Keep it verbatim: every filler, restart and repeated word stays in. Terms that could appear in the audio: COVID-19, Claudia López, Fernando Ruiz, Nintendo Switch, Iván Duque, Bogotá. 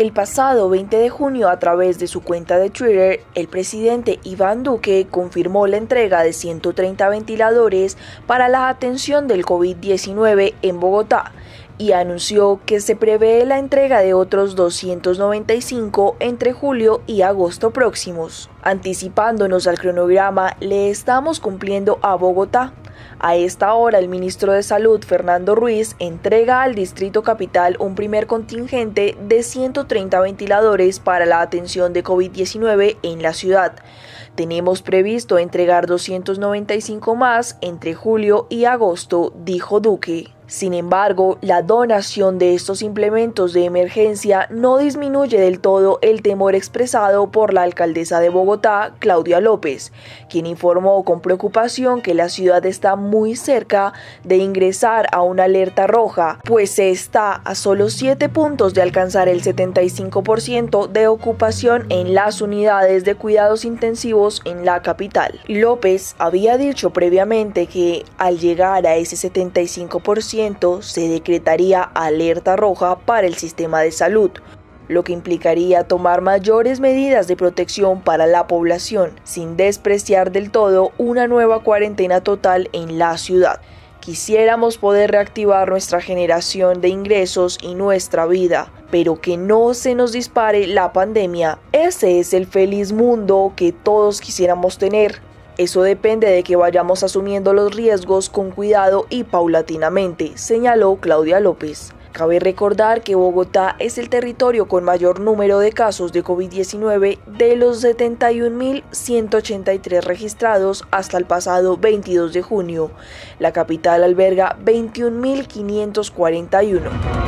El pasado veinte de junio, a través de su cuenta de Twitter, el presidente Iván Duque confirmó la entrega de ciento treinta ventiladores para la atención del COVID diecinueve en Bogotá y anunció que se prevé la entrega de otros doscientos noventa y cinco entre julio y agosto próximos. Anticipándonos al cronograma, le estamos cumpliendo a Bogotá. A esta hora, el ministro de Salud, Fernando Ruiz, entrega al Distrito Capital un primer contingente de ciento treinta ventiladores para la atención de COVID diecinueve en la ciudad. Tenemos previsto entregar doscientos noventa y cinco más entre julio y agosto, dijo Duque. Sin embargo, la donación de estos implementos de emergencia no disminuye del todo el temor expresado por la alcaldesa de Bogotá, Claudia López, quien informó con preocupación que la ciudad está muy cerca de ingresar a una alerta roja, pues se está a solo siete puntos de alcanzar el setenta y cinco por ciento de ocupación en las unidades de cuidados intensivos en la capital. López había dicho previamente que al llegar a ese setenta y cinco por ciento, se decretaría alerta roja para el sistema de salud, lo que implicaría tomar mayores medidas de protección para la población, sin despreciar del todo una nueva cuarentena total en la ciudad. Quisiéramos poder reactivar nuestra generación de ingresos y nuestra vida, pero que no se nos dispare la pandemia. Ese es el feliz mundo que todos quisiéramos tener. Eso depende de que vayamos asumiendo los riesgos con cuidado y paulatinamente, señaló Claudia López. Cabe recordar que Bogotá es el territorio con mayor número de casos de COVID diecinueve de los setenta y un mil ciento ochenta y tres registrados hasta el pasado veintidós de junio. La capital alberga veintiún mil quinientos cuarenta y uno.